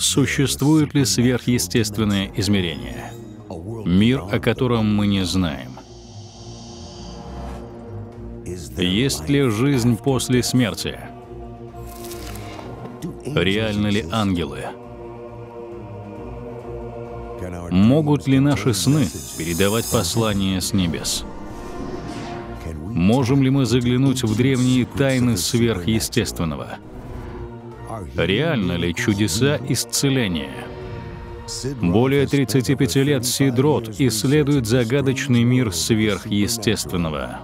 Существует ли сверхъестественное измерение? Мир, о котором мы не знаем. Есть ли жизнь после смерти? Реальны ли ангелы? Могут ли наши сны передавать послания с небес? Можем ли мы заглянуть в древние тайны сверхъестественного? Реально ли чудеса исцеления? Более 35 лет Сид Рот исследует загадочный мир сверхъестественного.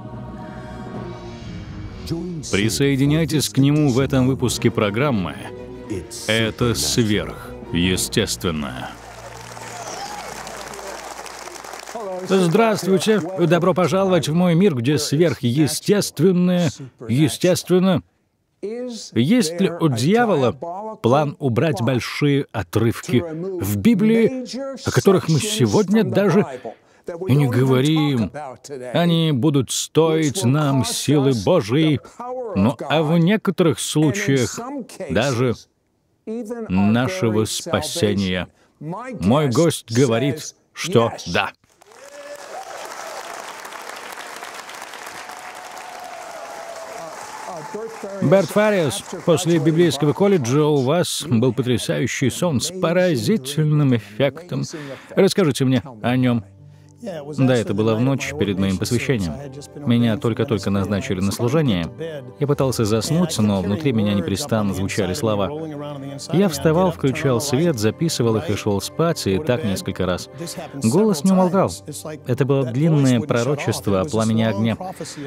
Присоединяйтесь к нему в этом выпуске программы «Это сверхъестественно». Здравствуйте! Добро пожаловать в мой мир, где сверхъестественное естественно. Есть ли у дьявола план убрать большие отрывки в Библии, о которых мы сегодня даже и не говорим? Они будут стоить нам силы Божьей, ну а в некоторых случаях даже нашего спасения. Мой гость говорит, что да. Берт Фариас, после библейского колледжа у вас был потрясающий сон с поразительным эффектом. Расскажите мне о нем. Да, это было в ночь перед моим посвящением. Меня только-только назначили на служение. Я пытался заснуть, но внутри меня непрестанно звучали слова. Я вставал, включал свет, записывал их и шел спать, и так несколько раз. Голос не умолкал. Это было длинное пророчество о пламени огня.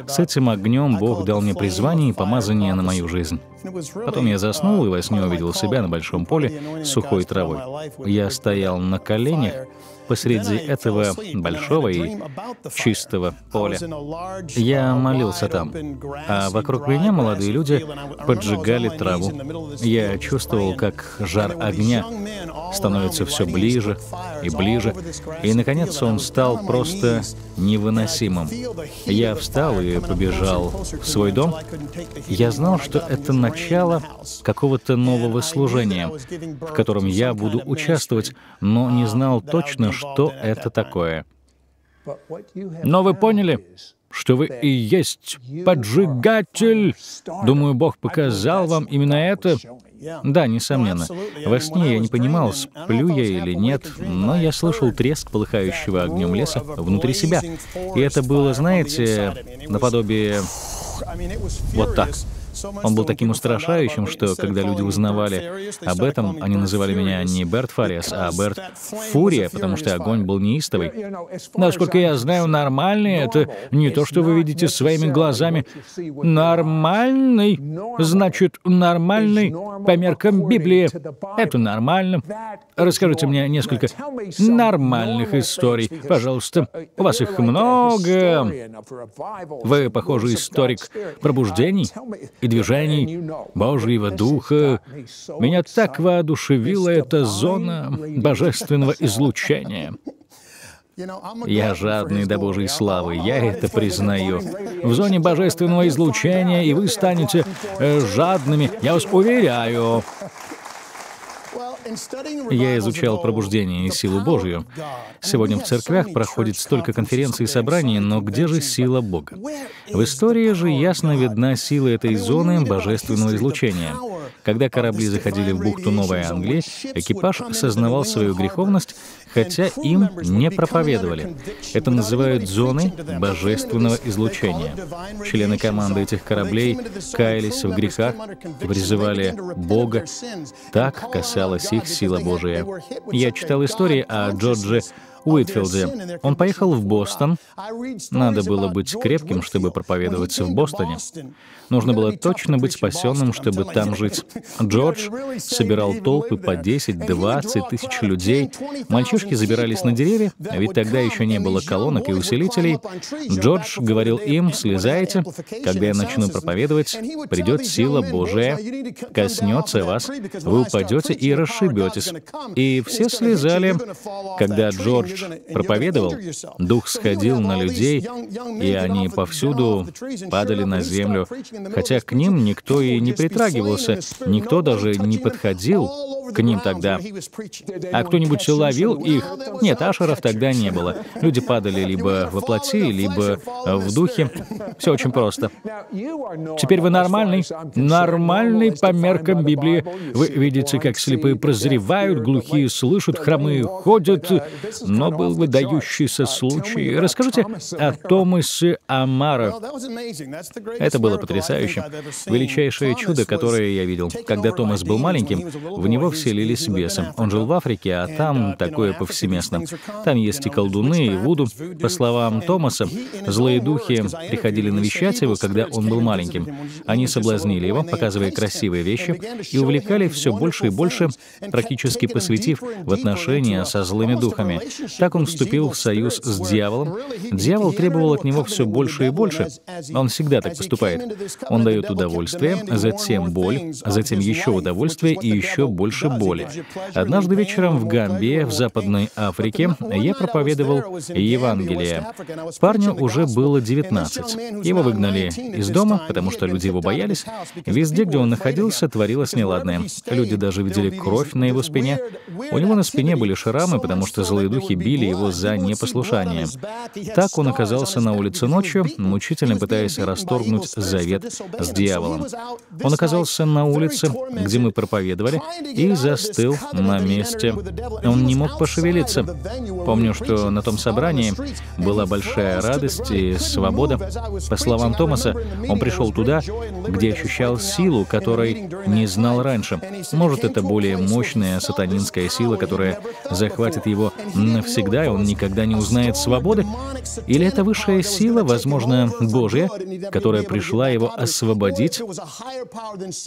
С этим огнем Бог дал мне призвание и помазание на мою жизнь. Потом я заснул и во сне увидел себя на большом поле с сухой травой. Я стоял на коленях посреди этого большого и чистого поля. Я молился там, а вокруг меня молодые люди поджигали траву. Я чувствовал, как жар огня становится все ближе и ближе, и, наконец, он стал просто невыносимым. Я встал и побежал в свой дом. Я знал, что это начало какого-то нового служения, в котором я буду участвовать, но не знал точно, что это такое. Но вы поняли, что вы и есть поджигатель. Думаю, Бог показал вам именно это. Да, несомненно. Во сне я не понимал, сплю я или нет, но я слышал треск полыхающего огнем леса внутри себя. И это было, знаете, наподобие вот так. Он был таким устрашающим, что, когда люди узнавали об этом, они называли меня не Берт Фариас, а Берт Фурия, потому что огонь был неистовый. Насколько я знаю, нормальный — это не то, что вы видите своими глазами. Нормальный — значит нормальный по меркам Библии. Это нормально. Расскажите мне несколько нормальных историй, пожалуйста. У вас их много. Вы, похоже, историк пробуждений и движений Божьего Духа. Меня так воодушевила эта зона божественного излучения. Я жадный до Божьей славы, я это признаю. В зоне божественного излучения, и вы станете жадными, я вас уверяю. Я изучал пробуждение и силу Божью. Сегодня в церквях проходит столько конференций и собраний, но где же сила Бога? В истории же ясно видна сила этой зоны божественного излучения. Когда корабли заходили в бухту Новой Англии, экипаж осознавал свою греховность, хотя им не проповедовали. Это называют зоной божественного излучения. Члены команды этих кораблей каялись в грехах, призывали Бога. Так касалась их сила Божия. Я читал истории о Джордже Уитфилде. Он поехал в Бостон. Надо было быть крепким, чтобы проповедовать в Бостоне. Нужно было точно быть спасенным, чтобы там жить. Джордж собирал толпы по 10-20 тысяч людей. Мальчишки забирались на деревья, ведь тогда еще не было колонок и усилителей. Джордж говорил им: «Слезайте, когда я начну проповедовать, придет сила Божия, коснется вас, вы упадете и расшибетесь». И все слезали. Когда Джордж проповедовал, Дух сходил на людей, и они повсюду падали на землю, хотя к ним никто и не притрагивался, никто даже не подходил. к ним тогда. А кто-нибудь ловил их? Нет, ашеров тогда не было. Люди падали либо во плоти, либо в духе. Все очень просто. Теперь вы нормальный по меркам Библии. Вы видите, как слепые прозревают, глухие слышат, хромые ходят. Но был выдающийся случай. Расскажите о Томасе Амаро. Это было потрясающе. Величайшее чудо, которое я видел. Когда Томас был маленьким, в него вселились бесы. Он жил в Африке, а там такое повсеместно. Там есть и колдуны, и вуду. По словам Томаса, злые духи приходили навещать его, когда он был маленьким. Они соблазнили его, показывая красивые вещи, и увлекали все больше и больше, практически посвятив в отношения со злыми духами. Так он вступил в союз с дьяволом. Дьявол требовал от него все больше и больше. Он всегда так поступает. Он дает удовольствие, затем боль, затем еще удовольствие и еще больше боли. Однажды вечером в Гамбии, в Западной Африке, я проповедовал Евангелие. Парню уже было 19. Его выгнали из дома, потому что люди его боялись. Везде, где он находился, творилось неладное. Люди даже видели кровь на его спине. У него на спине были шрамы, потому что злые духи били его за непослушание. Так он оказался на улице ночью, мучительно пытаясь расторгнуть завет с дьяволом. Он оказался на улице, где мы проповедовали, и застыл на месте. Он не мог пошевелиться. Помню, что на том собрании была большая радость и свобода. По словам Томаса, он пришел туда, где ощущал силу, которой не знал раньше. Может, это более мощная сатанинская сила, которая захватит его навсегда, и он никогда не узнает свободы? Или это высшая сила, возможно, Божья, которая пришла его освободить?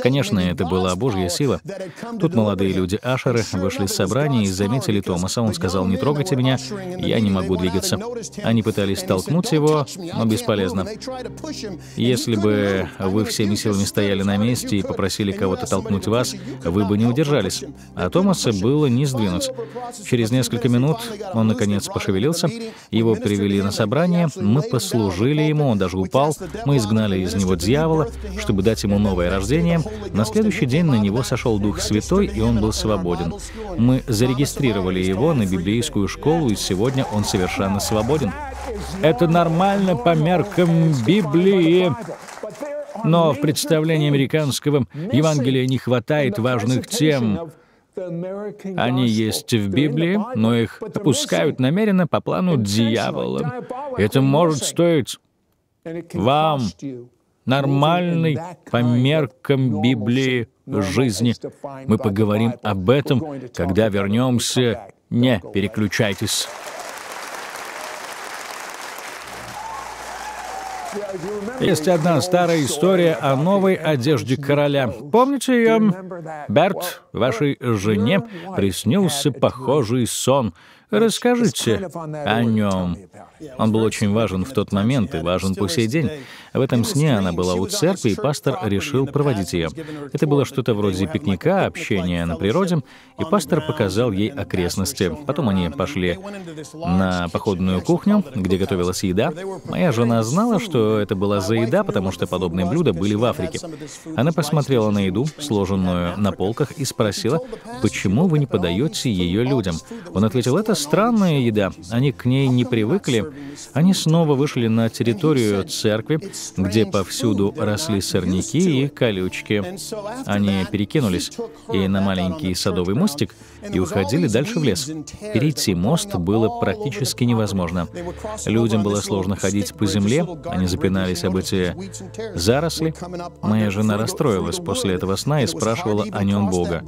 Конечно, это была Божья сила. Тут молодые люди ашеры вышли с собрания и заметили Томаса. Он сказал: «Не трогайте меня, я не могу двигаться». Они пытались толкнуть его, но бесполезно. Если бы вы всеми силами стояли на месте и попросили кого-то толкнуть вас, вы бы не удержались. А Томаса было не сдвинуть. Через несколько минут он, наконец, пошевелился. Его привели на собрание, мы послужили ему, он даже упал. Мы изгнали из него дьявола, чтобы дать ему новое рождение. На следующий день на него сошел Дух Святой, и он был свободен. Мы зарегистрировали его на библейскую школу, и сегодня он совершенно свободен. Это нормально по меркам Библии. Но в представлении американского Евангелия не хватает важных тем. Они есть в Библии, но их опускают намеренно по плану дьявола. Это может стоить вам нормальной по меркам Библии жизни. Мы поговорим об этом, когда вернемся. Не переключайтесь. Есть одна старая история о новой одежде короля. Помните ее? Берт, вашей жене приснился похожий сон. Расскажите о нем. Он был очень важен в тот момент и важен по сей день. В этом сне она была у церкви, и пастор решил проводить ее. Это было что-то вроде пикника, общения на природе, и пастор показал ей окрестности. Потом они пошли на походную кухню, где готовилась еда. Моя жена знала, что это была за еда, потому что подобные блюда были в Африке. Она посмотрела на еду, сложенную на полках, и спросила: «Почему вы не подаете ее людям?» Он ответил: «Это странная еда, они к ней не привыкли». Они снова вышли на территорию церкви, где повсюду росли сорняки и колючки. Они перекинулись и на маленький садовый мостик и уходили дальше в лес. Перейти мост было практически невозможно. Людям было сложно ходить по земле, они запинались об эти заросли. Моя жена расстроилась после этого сна и спрашивала о нем Бога.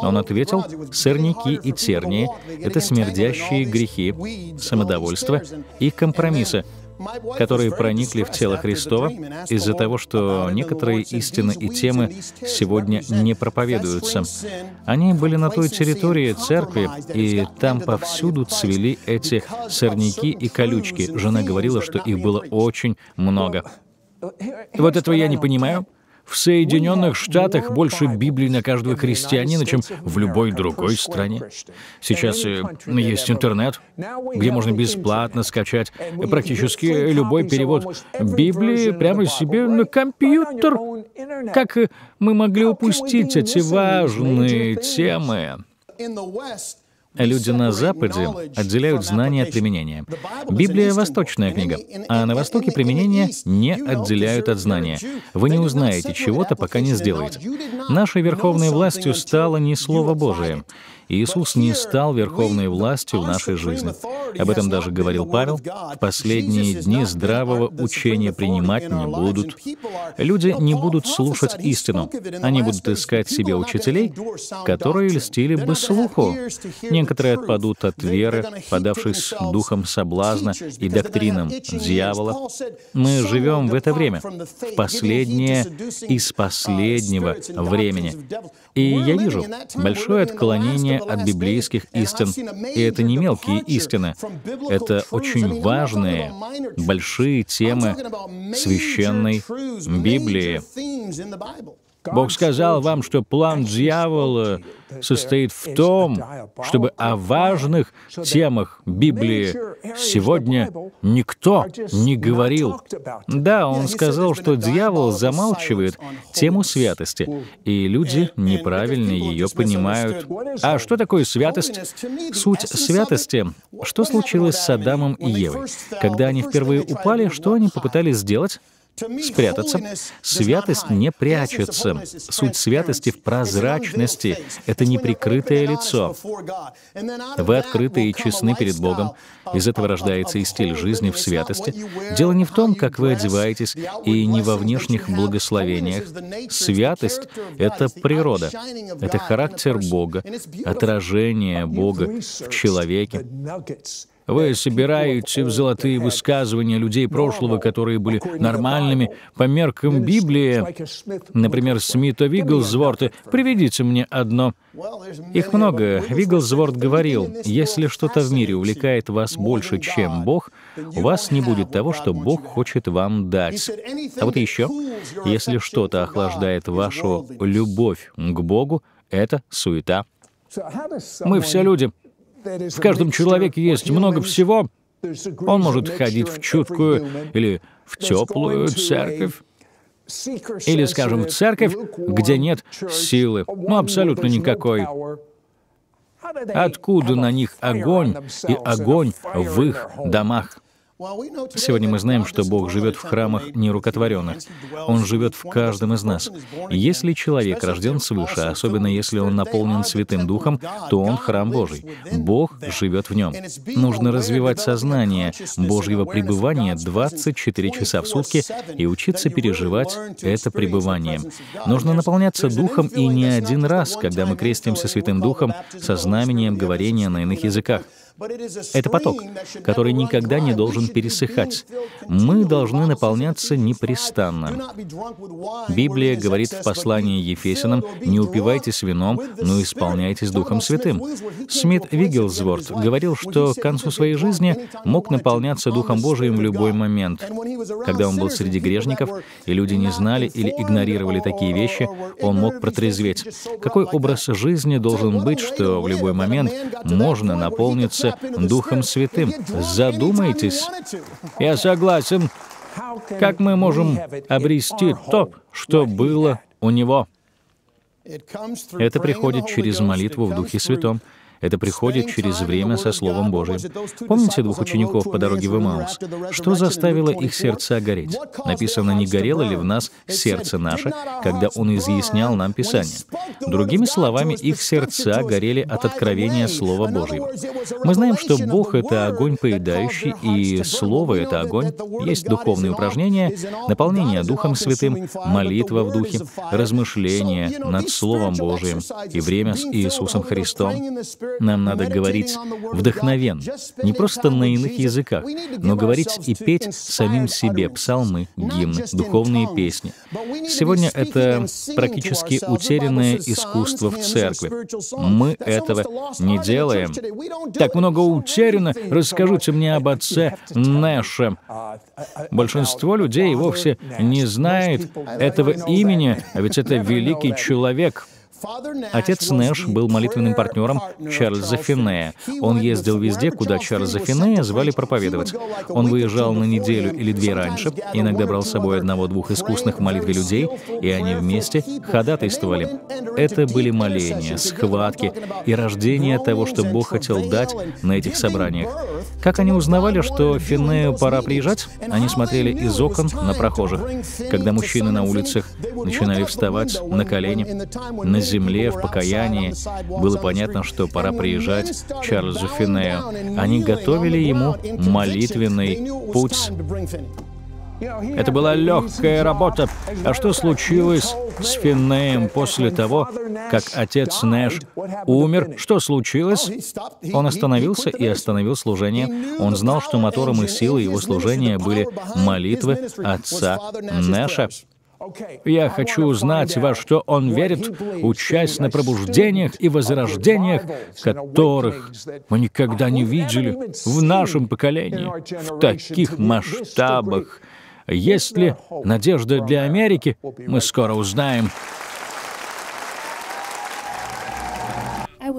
Он ответил: «Сорняки и тернии — это смердящие грехи, самодовольство и компромиссы, которые проникли в тело Христова из-за того, что некоторые истины и темы сегодня не проповедуются». Они были на той территории церкви, и там повсюду цвели эти сорняки и колючки. Жена говорила, что их было очень много. Вот этого я не понимаю. В Соединенных Штатах больше Библий на каждого христианина, чем в любой другой стране. Сейчас есть интернет, где можно бесплатно скачать практически любой перевод Библии прямо себе на компьютер. Как мы могли упустить эти важные темы? Люди на Западе отделяют знания от применения. Библия — восточная книга, а на Востоке применение не отделяют от знания. Вы не узнаете чего-то, пока не сделаете. Нашей верховной властью стало не Слово Божие. Иисус не стал верховной властью в нашей жизни. Об этом даже говорил Павел. В последние дни здравого учения принимать не будут. Люди не будут слушать истину. Они будут искать себе учителей, которые льстили бы слуху. Некоторые отпадут от веры, подавшись духам соблазна и доктринам дьявола. Мы живем в это время, в последнее из последнего времени. И я вижу большое отклонение от библейских истин. И это не мелкие истины. Это очень важные, большие темы священной Библии. Бог сказал вам, что план дьявола состоит в том, чтобы о важных темах Библии сегодня никто не говорил. Да, он сказал, что дьявол замалчивает тему святости, и люди неправильно ее понимают. А что такое святость? Суть святости. Что случилось с Адамом и Евой? Когда они впервые упали, что они попытались сделать? Спрятаться. Святость не прячется. Суть святости в прозрачности. Это неприкрытое лицо. Вы открыты и честны перед Богом. Из этого рождается и стиль жизни в святости. Дело не в том, как вы одеваетесь, и не во внешних благословениях. Святость — это природа. Это характер Бога, отражение Бога в человеке. Вы собираете в золотые высказывания людей прошлого, которые были нормальными по меркам Библии, например, Смита Вигглзворта. Приведите мне одно. Их много. Вигглзворт говорил, если что-то в мире увлекает вас больше, чем Бог, у вас не будет того, что Бог хочет вам дать. А вот еще, если что-то охлаждает вашу любовь к Богу, это суета. Мы все люди. В каждом человеке есть много всего. Он может ходить в чуткую или в теплую церковь. Или, скажем, в церковь, где нет силы. Ну, абсолютно никакой. Откуда на них огонь и огонь в их домах? Сегодня мы знаем, что Бог живет в храмах нерукотворенных. Он живет в каждом из нас. Если человек рожден свыше, особенно если он наполнен Святым Духом, то он храм Божий. Бог живет в нем. Нужно развивать сознание Божьего пребывания 24 часа в сутки и учиться переживать это пребывание. Нужно наполняться Духом, и не один раз, когда мы крестимся Святым Духом со знамением говорения на иных языках. Это поток, который никогда не должен пересыхать. Мы должны наполняться непрестанно. Библия говорит в послании Ефесянам: «Не упивайтесь вином, но исполняйтесь Духом Святым». Смит Вигглзворт говорил, что к концу своей жизни мог наполняться Духом Божиим в любой момент. Когда он был среди грешников, и люди не знали или игнорировали такие вещи, он мог протрезветь. Какой образ жизни должен быть, что в любой момент можно наполниться Духом Святым? Задумайтесь. Я согласен. Как мы можем обрести то, что было у него? Это приходит через молитву в Духе Святом. Это приходит через время со Словом Божиим. Помните двух учеников по дороге в Эмаус? Что заставило их сердца гореть? Написано, не горело ли в нас сердце наше, когда Он изъяснял нам Писание. Другими словами, их сердца горели от откровения Слова Божьего. Мы знаем, что Бог — это огонь поедающий, и Слово — это огонь. Есть духовные упражнения, наполнение Духом Святым, молитва в Духе, размышления над Словом Божиим и время с Иисусом Христом. Нам надо говорить вдохновенно, не просто на иных языках, но говорить и петь самим себе псалмы, гимны, духовные песни. Сегодня это практически утерянное искусство в церкви. Мы этого не делаем. Так много утеряно, расскажите мне об отце Нэше. Большинство людей вовсе не знает этого имени, а ведь это великий человек. Отец Нэш был молитвенным партнером Чарльза Финнея. Он ездил везде, куда Чарльза Финнея звали проповедовать. Он выезжал на неделю или две раньше, иногда брал с собой одного-двух искусных в молитве людей, и они вместе ходатайствовали. Это были моления, схватки и рождение того, что Бог хотел дать на этих собраниях. Как они узнавали, что Финнею пора приезжать? Они смотрели из окон на прохожих. Когда мужчины на улицах начинали вставать на колени, на земле, в покаянии, было понятно, что пора приезжать Чарльзу Финнею. Они готовили ему молитвенный путь. Это была легкая работа. А что случилось с Финнеем после того, как отец Нэш умер? Что случилось? Он остановился и остановил служение. Он знал, что мотором и силой его служения были молитвы отца Нэша. Я хочу узнать, во что он верит, учась на пробуждениях и возрождениях, которых мы никогда не видели в нашем поколении, в таких масштабах. Есть ли надежда для Америки? Мы скоро узнаем.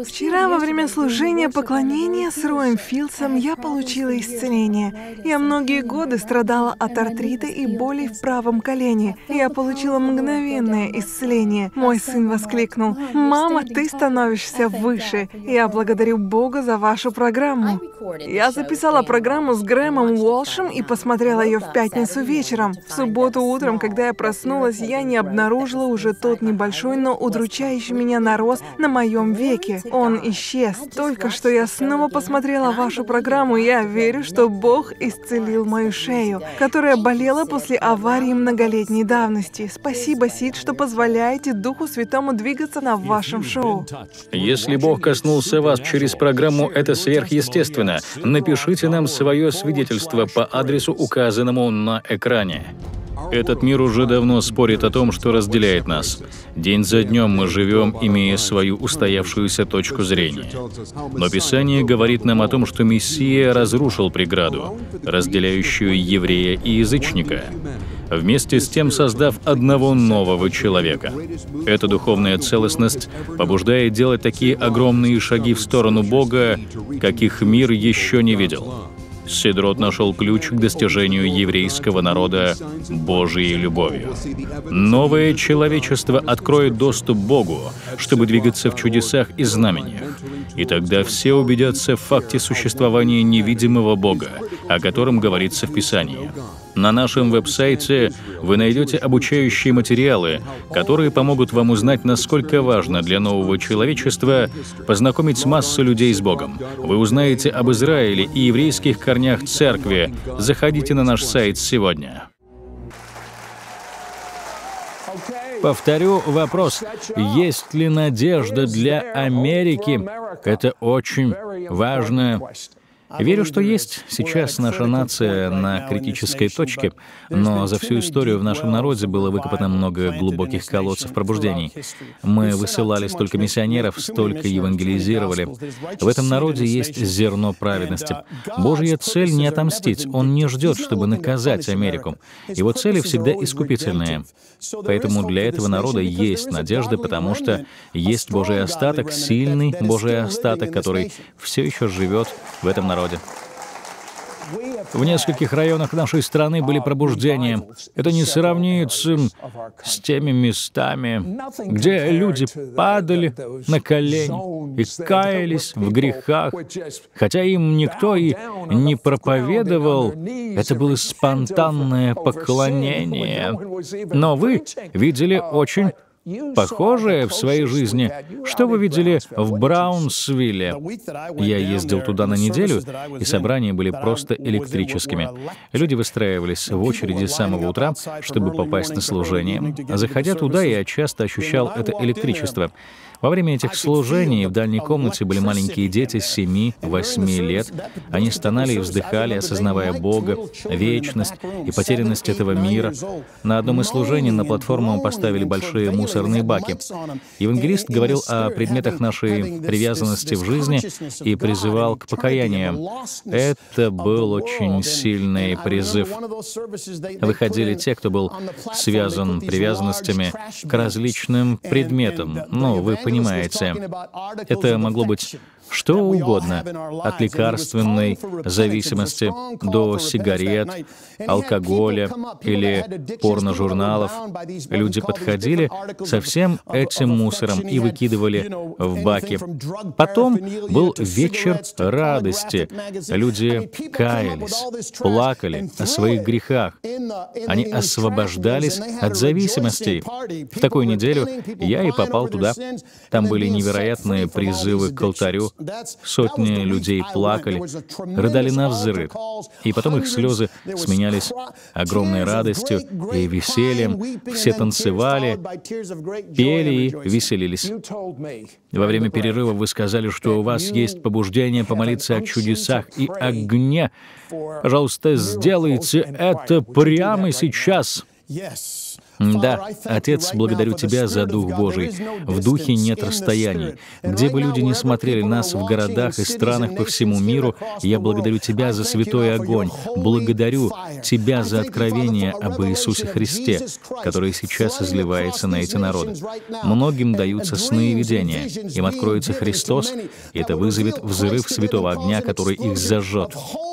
Вчера во время служения поклонения с Роем Филсом я получила исцеление. Я многие годы страдала от артрита и болей в правом колене. Я получила мгновенное исцеление. Мой сын воскликнул: «Мама, ты становишься выше!» Я благодарю Бога за вашу программу. Я записала программу с Грэмом Уолшем и посмотрела ее в пятницу вечером. В субботу утром, когда я проснулась, я не обнаружила уже тот небольшой, но удручающий меня нарост на моем веке. Он исчез. Только что я снова посмотрела вашу программу, и я верю, что Бог исцелил мою шею, которая болела после аварии многолетней давности. Спасибо, Сид, что позволяете Духу Святому двигаться на вашем шоу. Если Бог коснулся вас через программу «Это сверхъестественно», напишите нам свое свидетельство по адресу, указанному на экране. Этот мир уже давно спорит о том, что разделяет нас. День за днем мы живем, имея свою устоявшуюся точку зрения. Но Писание говорит нам о том, что Мессия разрушил преграду, разделяющую еврея и язычника, вместе с тем создав одного нового человека. Эта духовная целостность побуждает делать такие огромные шаги в сторону Бога, каких мир еще не видел. Сид Рот нашел ключ к достижению еврейского народа Божьей любовью. Новое человечество откроет доступ к Богу, чтобы двигаться в чудесах и знамениях. И тогда все убедятся в факте существования невидимого Бога, о котором говорится в Писании. На нашем веб-сайте вы найдете обучающие материалы, которые помогут вам узнать, насколько важно для нового человечества познакомить массу людей с Богом. Вы узнаете об Израиле и еврейских корнях церкви. Заходите на наш сайт сегодня. Повторю вопрос: есть ли надежда для Америки? Это очень важно. Верю, что есть. Сейчас наша нация на критической точке, но за всю историю в нашем народе было выкопано много глубоких колодцев пробуждений. Мы высылали столько миссионеров, столько евангелизировали. В этом народе есть зерно праведности. Божья цель не отомстить. Он не ждет, чтобы наказать Америку. Его цели всегда искупительные. Поэтому для этого народа есть надежда, потому что есть Божий остаток, сильный Божий остаток, который все еще живет в этом народе. В нескольких районах нашей страны были пробуждения. Это не сравнится с теми местами, где люди падали на колени и каялись в грехах. Хотя им никто и не проповедовал, это было спонтанное поклонение. Но вы видели очень похожее в своей жизни. Что вы видели в Браунсвилле? Я ездил туда на неделю, и собрания были просто электрическими. Люди выстраивались в очереди с самого утра, чтобы попасть на служение. Заходя туда, я часто ощущал это электричество. Во время этих служений в дальней комнате были маленькие дети 7-8 лет. Они стонали и вздыхали, осознавая Бога, вечность и потерянность этого мира. На одном из служений на платформу поставили большие мусорные баки. Евангелист говорил о предметах нашей привязанности в жизни и призывал к покаянию. Это был очень сильный призыв. Выходили те, кто был связан привязанностями к различным предметам. Ну, вы понимаете, это могло быть что угодно, от лекарственной зависимости до сигарет, алкоголя или порножурналов. Люди подходили со всем этим мусором и выкидывали в баки. Потом был вечер радости. Люди каялись, плакали о своих грехах. Они освобождались от зависимостей. В такую неделю я и попал туда. Там были невероятные призывы к алтарю. Сотни людей плакали, рыдали навзрыд, и потом их слезы сменялись огромной радостью и весельем. Все танцевали, пели и веселились. Во время перерыва вы сказали, что у вас есть побуждение помолиться о чудесах и огне. Пожалуйста, сделайте это прямо сейчас. Да, Отец, благодарю Тебя за Дух Божий. В Духе нет расстояний. Где бы люди ни смотрели нас в городах и странах по всему миру, я благодарю Тебя за святой огонь. Благодарю Тебя за откровение об Иисусе Христе, которое сейчас изливается на эти народы. Многим даются сны и видения. Им откроется Христос, и это вызовет взрыв святого огня, который их зажжет.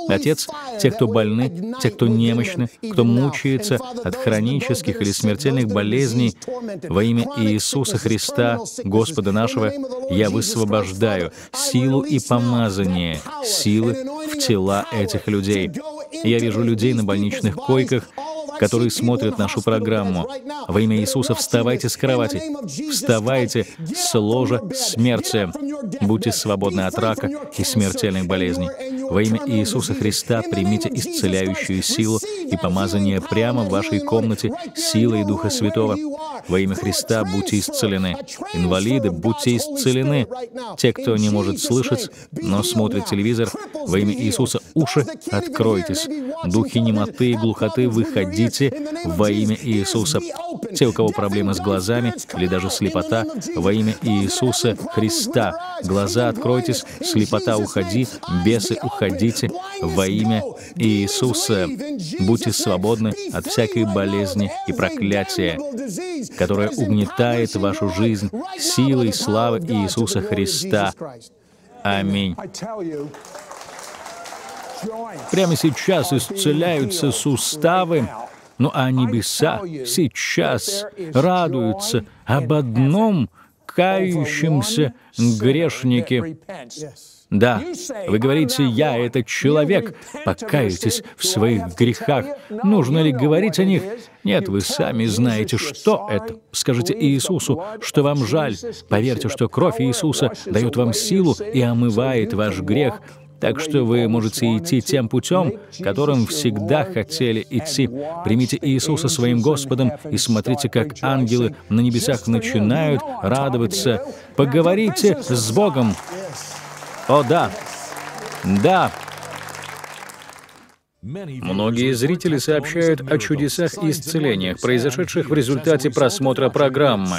Отец, те, кто больны, те, кто немощны, кто мучается от хронических или смертельных болезней, во имя Иисуса Христа, Господа нашего, я высвобождаю силу и помазание, силы в тела этих людей. Я вижу людей на больничных койках, которые смотрят нашу программу. Во имя Иисуса вставайте с кровати, вставайте с ложа смерти. Будьте свободны от рака и смертельных болезней. Во имя Иисуса Христа примите исцеляющую силу и помазание прямо в вашей комнате силой Духа Святого. Во имя Христа будьте исцелены. Инвалиды, будьте исцелены. Те, кто не может слышать, но смотрит телевизор, во имя Иисуса уши откройтесь. Духи немоты и глухоты, выходите. Во имя Иисуса. Те, у кого проблемы с глазами или даже слепота, во имя Иисуса Христа. Глаза откройтесь, слепота уходи, бесы уходите, во имя Иисуса. Будьте свободны от всякой болезни и проклятия, которое угнетает вашу жизнь силой славы Иисуса Христа. Аминь. Прямо сейчас исцеляются суставы, ну а небеса сейчас радуются об одном кающемся грешнике. Да, вы говорите, я этот человек, покайтесь в своих грехах. Нужно ли говорить о них? Нет, вы сами знаете, что это. Скажите Иисусу, что вам жаль. Поверьте, что кровь Иисуса дает вам силу и омывает ваш грех. Так что вы можете идти тем путем, которым всегда хотели идти. Примите Иисуса своим Господом и смотрите, как ангелы на небесах начинают радоваться. Поговорите с Богом. О, да! Да! Многие зрители сообщают о чудесах и исцелениях, произошедших в результате просмотра программы.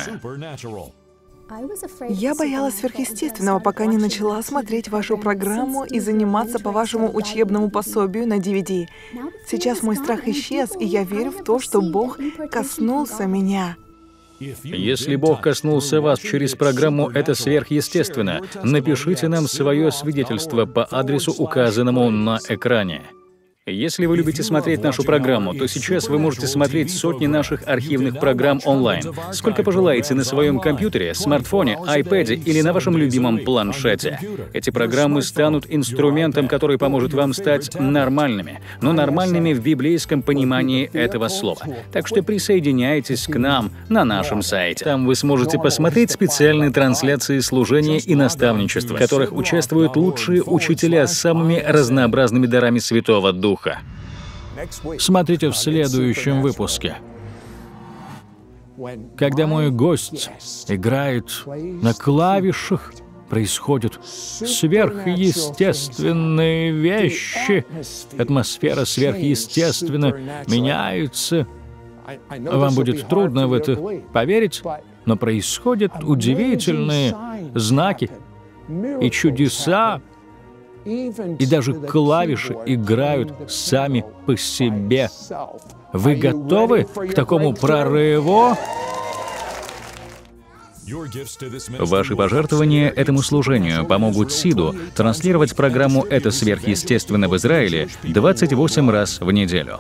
Я боялась сверхъестественного, пока не начала смотреть вашу программу и заниматься по вашему учебному пособию на DVD. Сейчас мой страх исчез, и я верю в то, что Бог коснулся меня. Если Бог коснулся вас через программу «Это сверхъестественно», напишите нам свое свидетельство по адресу, указанному на экране. Если вы любите смотреть нашу программу, то сейчас вы можете смотреть сотни наших архивных программ онлайн, сколько пожелаете, на своем компьютере, смартфоне, iPad или на вашем любимом планшете. Эти программы станут инструментом, который поможет вам стать нормальными, но нормальными в библейском понимании этого слова. Так что присоединяйтесь к нам на нашем сайте. Там вы сможете посмотреть специальные трансляции служения и наставничества, в которых участвуют лучшие учителя с самыми разнообразными дарами Святого Духа. Смотрите в следующем выпуске. Когда мой гость играет на клавишах, происходят сверхъестественные вещи. Атмосфера сверхъестественно меняется. Вам будет трудно в это поверить, но происходят удивительные знаки и чудеса, и даже клавиши играют сами по себе. Вы готовы к такому прорыву? Ваши пожертвования этому служению помогут Сиду транслировать программу «Это сверхъестественно» в Израиле 28 раз в неделю.